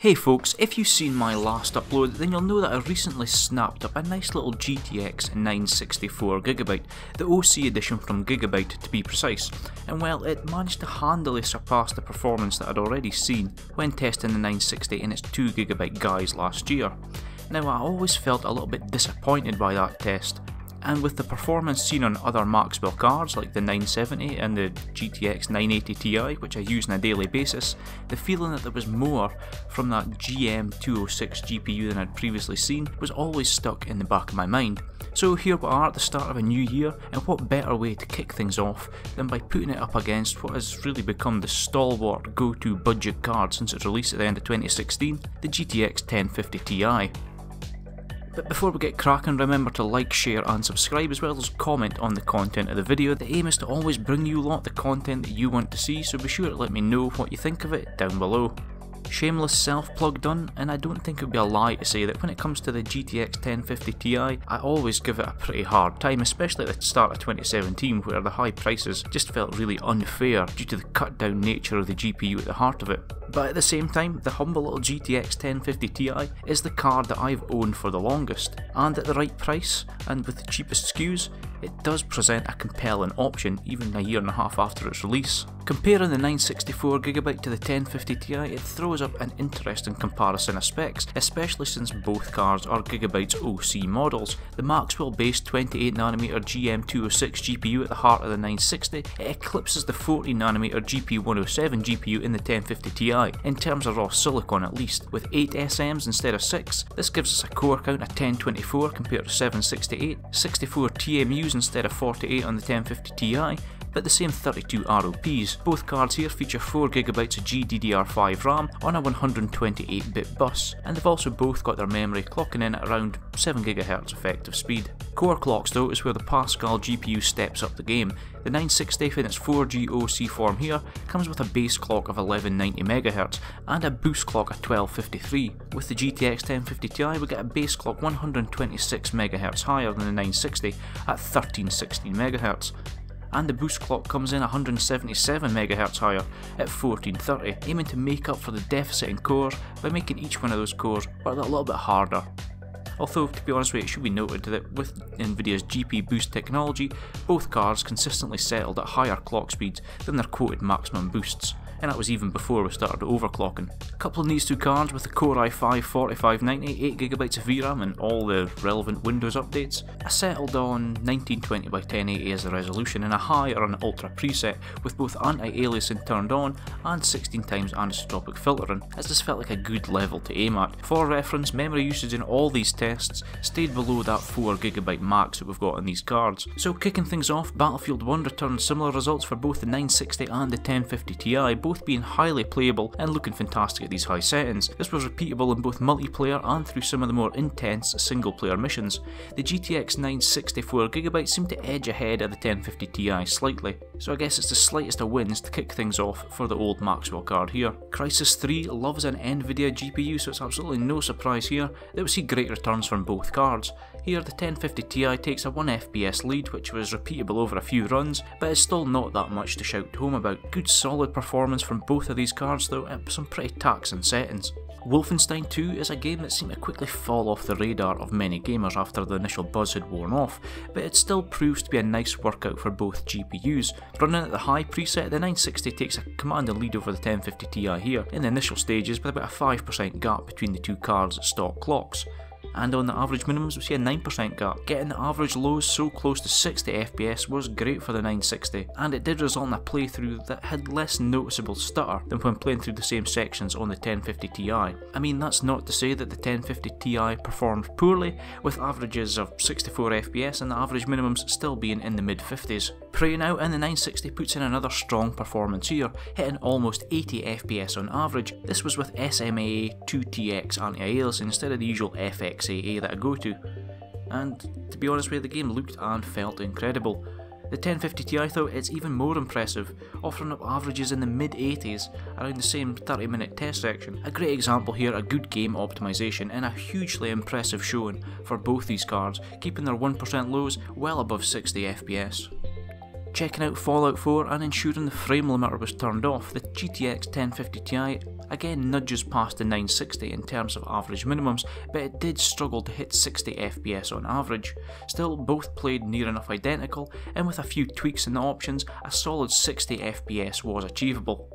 Hey folks, if you've seen my last upload then you'll know that I recently snapped up a nice little GTX 960 4GB, the OC edition from Gigabyte to be precise, and well, it managed to handily surpass the performance that I'd already seen when testing the 960 in its 2GB guise last year. Now I always felt a little bit disappointed by that test, and with the performance seen on other Maxwell cards like the 970 and the GTX 980Ti, which I use on a daily basis, the feeling that there was more from that GM 206 GPU than I'd previously seen was always stuck in the back of my mind. So here we are at the start of a new year, and what better way to kick things off than by putting it up against what has really become the stalwart go-to budget card since its release at the end of 2016, the GTX 1050 Ti. But before we get cracking, remember to like, share and subscribe, as well as comment on the content of the video. The aim is to always bring you lot the content that you want to see, so be sure to let me know what you think of it down below. Shameless self-plug done, and I don't think it would be a lie to say that when it comes to the GTX 1050 Ti, I always give it a pretty hard time, especially at the start of 2017, where the high prices just felt really unfair due to the cut down nature of the GPU at the heart of it. But at the same time, the humble little GTX 1050 Ti is the card that I've owned for the longest, and at the right price, and with the cheapest SKUs, it does present a compelling option even a year and a half after its release. Comparing the 964GB to the 1050 Ti, it throws up an interesting comparison of specs, especially since both cards are Gigabyte's OC models. The Maxwell based 28nm GM 206 GPU at the heart of the 960, it eclipses the 40nm GP107 GPU in the 1050 Ti. In terms of raw silicon at least, with 8 SMs instead of 6, this gives us a core count of 1024 compared to 768, 64 TMUs instead of 48 on the 1050 Ti, but the same 32 ROPs. Both cards here feature 4GB of GDDR5 RAM on a 128-bit bus, and they've also both got their memory clocking in at around 7GHz effective speed. Core clocks though is where the Pascal GPU steps up the game. The 960 in its 4G OC form here comes with a base clock of 1190MHz and a boost clock of 1253. With the GTX 1050 Ti we get a base clock 126MHz higher than the 960 at 1316MHz. And the boost clock comes in 177MHz higher at 1430, aiming to make up for the deficit in cores by making each one of those cores work a little bit harder. Although, to be honest with you, it should be noted that with Nvidia's GP Boost technology, both cards consistently settled at higher clock speeds than their quoted maximum boosts, and that was even before we started overclocking. Coupling these two cards with the Core i5-4590, 8GB of VRAM and all the relevant Windows updates, I settled on 1920x1080 as the resolution and a high or an ultra preset with both anti-aliasing turned on and 16x anisotropic filtering, as this felt like a good level to aim at. For reference, memory usage in all these tests stayed below that 4GB max that we've got on these cards. So kicking things off, Battlefield 1 returned similar results for both the 960 and the 1050 Ti, both being highly playable and looking fantastic at these high settings. This was repeatable in both multiplayer and through some of the more intense single player missions. The GTX 960 4GB seemed to edge ahead of the 1050 Ti slightly, so I guess it's the slightest of wins to kick things off for the old Maxwell card here. Crysis 3 loves an Nvidia GPU, so it's absolutely no surprise here that we see great returns from both cards. Here the 1050 Ti takes a 1 FPS lead, which was repeatable over a few runs, but it's still not that much to shout home about. Good solid performance from both of these cards though, at some pretty taxing settings. Wolfenstein 2 is a game that seemed to quickly fall off the radar of many gamers after the initial buzz had worn off, but it still proves to be a nice workout for both GPUs. Running at the high preset, the 960 takes a commanding lead over the 1050 Ti here in the initial stages, with about a 5% gap between the two cards at stock clocks. And on the average minimums we see a 9% gap. Getting the average lows so close to 60 FPS was great for the 960, and it did result in a playthrough that had less noticeable stutter than when playing through the same sections on the 1050 Ti. I mean, that's not to say that the 1050 Ti performed poorly, with averages of 64 FPS and the average minimums still being in the mid 50s. Preying out, and the 960 puts in another strong performance here, hitting almost 80 FPS on average. This was with SMAA 2TX anti-aliasing instead of the usual FXAA that I go to, and to be honest with you, the game looked and felt incredible. The 1050 Ti though, it's even more impressive, offering up averages in the mid 80s around the same 30-minute test section. A great example here of good game optimization, and a hugely impressive showing for both these cards, keeping their 1% lows well above 60 FPS. Checking out Fallout 4 and ensuring the frame limiter was turned off, the GTX 1050 Ti again nudges past the 960 in terms of average minimums, but it did struggle to hit 60 FPS on average. Still, both played near enough identical, and with a few tweaks in the options, a solid 60 FPS was achievable.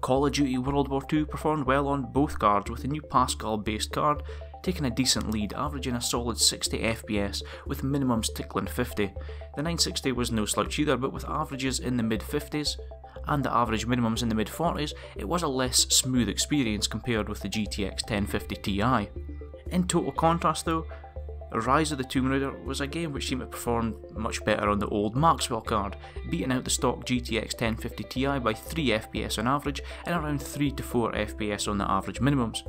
Call of Duty World War II performed well on both cards with a new Pascal-based card, taking a decent lead, averaging a solid 60 FPS with minimums tickling 50. The 960 was no slouch either, but with averages in the mid-50s and the average minimums in the mid-40s, it was a less smooth experience compared with the GTX 1050 Ti. In total contrast though, Rise of the Tomb Raider was a game which seemed to perform much better on the old Maxwell card, beating out the stock GTX 1050 Ti by 3 FPS on average and around 3 to 4 FPS on the average minimums.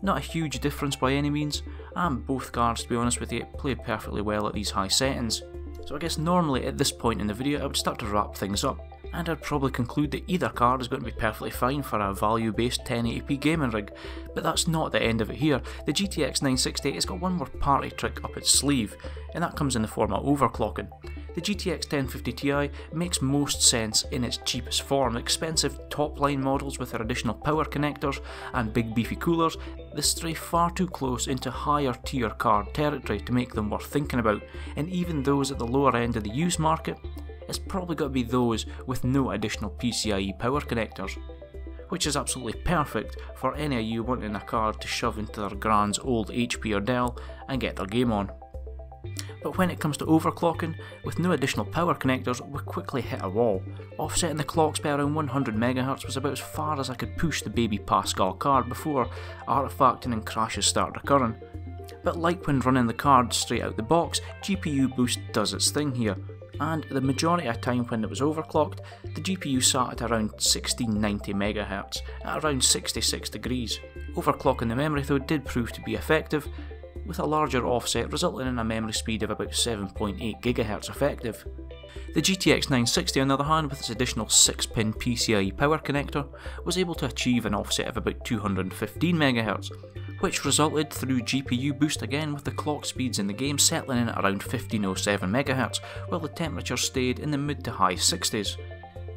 Not a huge difference by any means, and both cards, to be honest with you, play perfectly well at these high settings. So I guess normally at this point in the video I would start to wrap things up, and I'd probably conclude that either card is going to be perfectly fine for a value-based 1080p gaming rig, but that's not the end of it here. The GTX 960 has got one more party trick up its sleeve, and that comes in the form of overclocking. The GTX 1050 Ti makes most sense in its cheapest form. Expensive top-line models with their additional power connectors and big beefy coolers, they stray far too close into higher tier card territory to make them worth thinking about, and even those at the lower end of the used market, it's probably got to be those with no additional PCIe power connectors, which is absolutely perfect for any of you wanting a card to shove into their grand's old HP or Dell and get their game on. But when it comes to overclocking, with no additional power connectors we quickly hit a wall. Offsetting the clocks by around 100 MHz was about as far as I could push the baby Pascal card before artefacting and crashes start occurring. But like when running the card straight out the box, GPU Boost does its thing here, and the majority of time when it was overclocked, the GPU sat at around 1690 MHz, at around 66 degrees. Overclocking the memory though did prove to be effective, with a larger offset resulting in a memory speed of about 7.8 GHz effective. The GTX 960 on the other hand, with its additional 6-pin PCIe power connector, was able to achieve an offset of about 215 MHz, which resulted through GPU Boost again with the clock speeds in the game settling in at around 1507 MHz, while the temperature stayed in the mid to high 60s.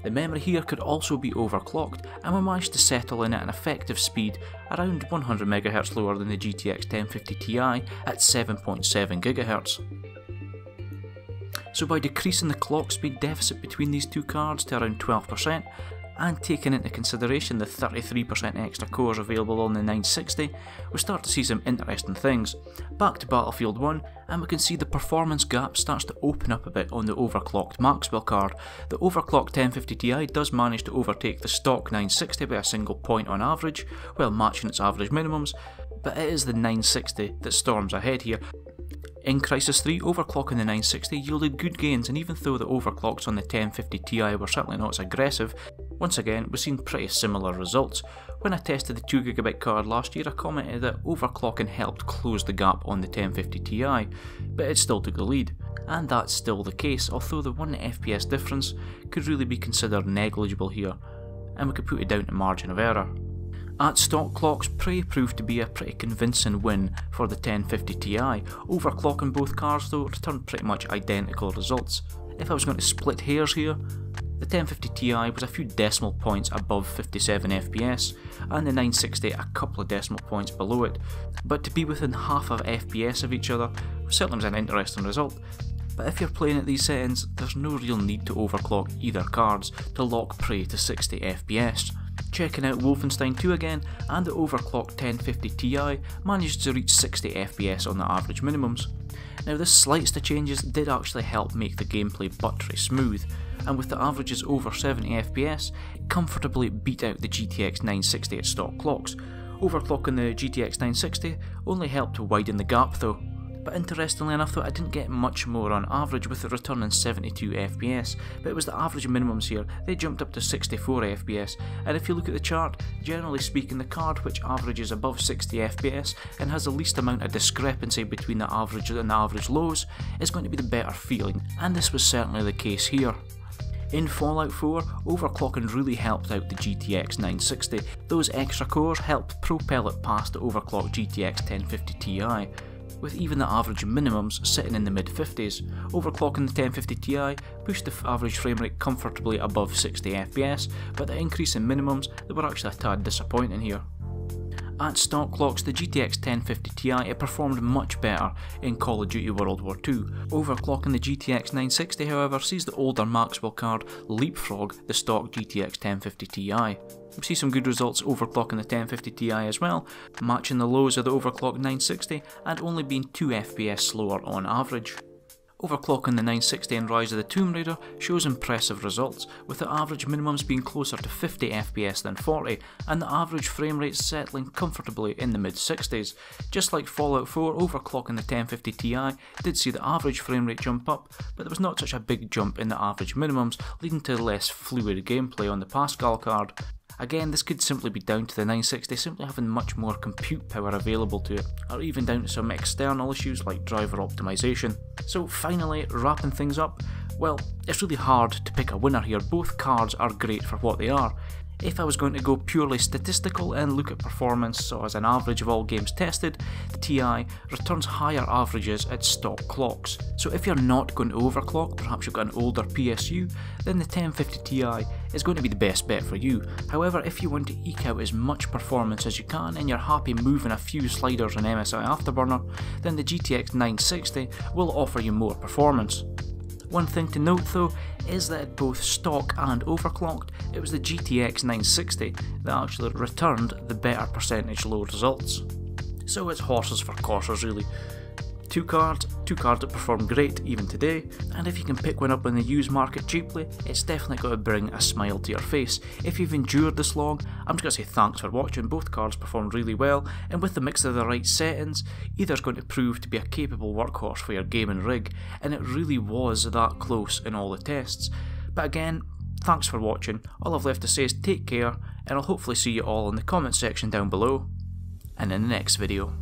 The memory here could also be overclocked, and we managed to settle in at an effective speed around 100 MHz lower than the GTX 1050 Ti at 7.7 GHz. So by decreasing the clock speed deficit between these two cards to around 12%, and taking into consideration the 33% extra cores available on the 960, we start to see some interesting things. Back to Battlefield 1, and we can see the performance gap starts to open up a bit on the overclocked Maxwell card. The overclocked 1050 Ti does manage to overtake the stock 960 by a single point on average, while matching its average minimums, but it is the 960 that storms ahead here. In Crysis 3, overclocking the 960 yielded good gains, and even though the overclocks on the 1050 Ti were certainly not as aggressive, once again we've seen pretty similar results. When I tested the 2GB card last year I commented that overclocking helped close the gap on the 1050 Ti, but it still took the lead. And that's still the case, although the 1 FPS difference could really be considered negligible here, and we could put it down to margin of error. At stock clocks, Prey proved to be a pretty convincing win for the 1050 Ti. Overclocking both cards though returned pretty much identical results. If I was going to split hairs here, the 1050 Ti was a few decimal points above 57 FPS, and the 960 a couple of decimal points below it, but to be within half of FPS of each other certainly was an interesting result. But if you're playing at these settings, there's no real need to overclock either cards to lock Prey to 60 FPS. Checking out Wolfenstein 2 again, and the overclocked 1050 Ti managed to reach 60 FPS on the average minimums. Now this slight to changes did actually help make the gameplay buttery smooth, and with the averages over 70 FPS, it comfortably beat out the GTX 960 at stock clocks. Overclocking the GTX 960 only helped to widen the gap though. But interestingly enough though, I didn't get much more on average with the return in 72 FPS, but it was the average minimums here, they jumped up to 64 FPS, and if you look at the chart, generally speaking the card which averages above 60 FPS and has the least amount of discrepancy between the averages and the average lows is going to be the better feeling, and this was certainly the case here. In Fallout 4, overclocking really helped out the GTX 960, those extra cores helped propel it past the overclocked GTX 1050 Ti. with even the average minimums sitting in the mid-50s, overclocking the 1050 Ti pushed the average framerate comfortably above 60 FPS, but the increase in minimums they were actually a tad disappointing here. At stock clocks, the GTX 1050 Ti it performed much better in Call of Duty World War II. Overclocking the GTX 960 however sees the older Maxwell card leapfrog the stock GTX 1050 Ti. We see some good results overclocking the 1050 Ti as well, matching the lows of the overclocked 960 and only being 2 FPS slower on average. Overclocking the 960 in Rise of the Tomb Raider shows impressive results, with the average minimums being closer to 50 FPS than 40, and the average frame rate settling comfortably in the mid 60s. Just like Fallout 4, overclocking the 1050 Ti did see the average frame rate jump up, but there was not such a big jump in the average minimums, leading to less fluid gameplay on the Pascal card. Again, this could simply be down to the 960 simply having much more compute power available to it, or even down to some external issues like driver optimization. So finally, wrapping things up, well, it's really hard to pick a winner here. Both cards are great for what they are. If I was going to go purely statistical and look at performance, so as an average of all games tested, the Ti returns higher averages at stock clocks. So if you're not going to overclock, perhaps you've got an older PSU, then the 1050 Ti is going to be the best bet for you. However, if you want to eke out as much performance as you can and you're happy moving a few sliders on MSI Afterburner, then the GTX 960 will offer you more performance. One thing to note though is that at both stock and overclocked, it was the GTX 960 that actually returned the better percentage low results. So it's horses for courses really. Two cards that perform great even today, and if you can pick one up in the used market cheaply, it's definitely going to bring a smile to your face. If you've endured this long, I'm just going to say thanks for watching. Both cards performed really well, and with the mix of the right settings, either is going to prove to be a capable workhorse for your gaming rig, and it really was that close in all the tests. But again, thanks for watching. All I've left to say is take care, and I'll hopefully see you all in the comment section down below, and in the next video.